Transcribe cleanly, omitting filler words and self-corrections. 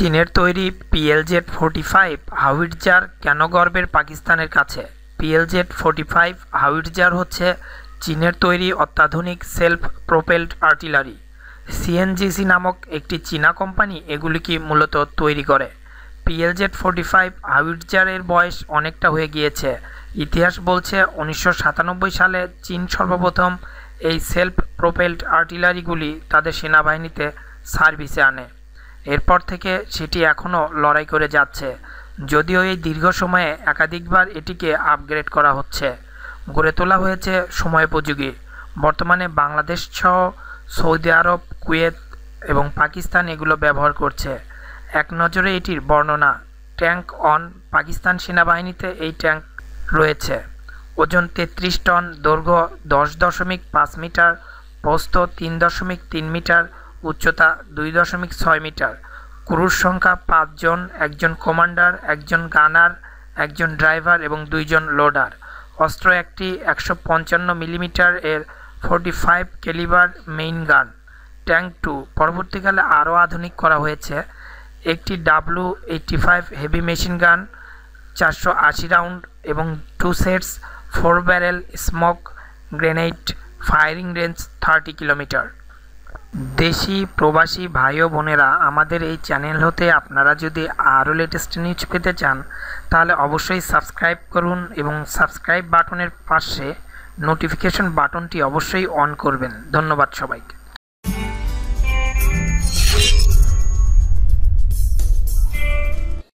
চীনের তৈরি PLZ 45 howitzer কেন গর্বের পাকিস্তানের কাছে? PLZ 45 হাউইটজার হচ্ছে চীনের তৈরি অত্যাধুনিক সেলফ প্রোপেলড আর্টিলারি। CNGC নামক একটি চীনা কোম্পানি এগুলিকে মূলত তৈরি করে। PLZ 45 হাউইটজারের বয়স অনেকটা হয়ে গিয়েছে। ইতিহাস বলছে 1997 সালে চীন সর্বপ্রথম এই সেলফ প্রোপেলড আর্টিলারিগুলি তাদের সেনাবাহিনীতে সার্ভিসে আনে। এরপর থেকে সেটি এখনও লড়াই করে যাচ্ছে, যদিও এই দীর্ঘ সময়ে একাধিকবার এটিকে আপগ্রেড করা হচ্ছে। গড়ে তোলা হয়েছে সময়োপযোগী। বর্তমানে বাংলাদেশ সহ সৌদি আরব, কুয়েত এবং পাকিস্তান এগুলো ব্যবহার করছে। এক নজরে এটির বর্ণনা। Tank on. পাকিস্তান সেনাবাহিনীতে এই ট্যাঙ্ক রয়েছে। ওজন 33 টন, দৈর্ঘ্য 10.5 মিটার, প্রস্থ 3.3 মিটার, উচ্চতা 2.6 মিটার। ক্রুর সংখ্যা 5 জন, একজন কমান্ডার, একজন গানার, একজন ড্রাইভার এবং 2 জন লোডার। অস্ত্র একটি 155 মিলিমিটার এর 45 ক্যালিবার মেইন গান। ট্যাঙ্ক 2 পরবর্তীকালে আরও আধুনিক করা হয়েছে। একটি W85 হেভি মেশিন গান, 480 রাউন্ড এবং 2 sets 4 barrel smoke grenade. Firing range 30 kilometre. দেশি প্রবাসী ভাই ও বোনেরা, আমাদের এই চ্যানেল হতে আপনারা যদি আরও লেটেস্ট নিউজ পেতে চান তাহলে অবশ্যই সাবস্ক্রাইব করুন এবং সাবস্ক্রাইব বাটনের পাশে নোটিফিকেশন বাটনটি অবশ্যই অন করবেন। ধন্যবাদ সবাইকে।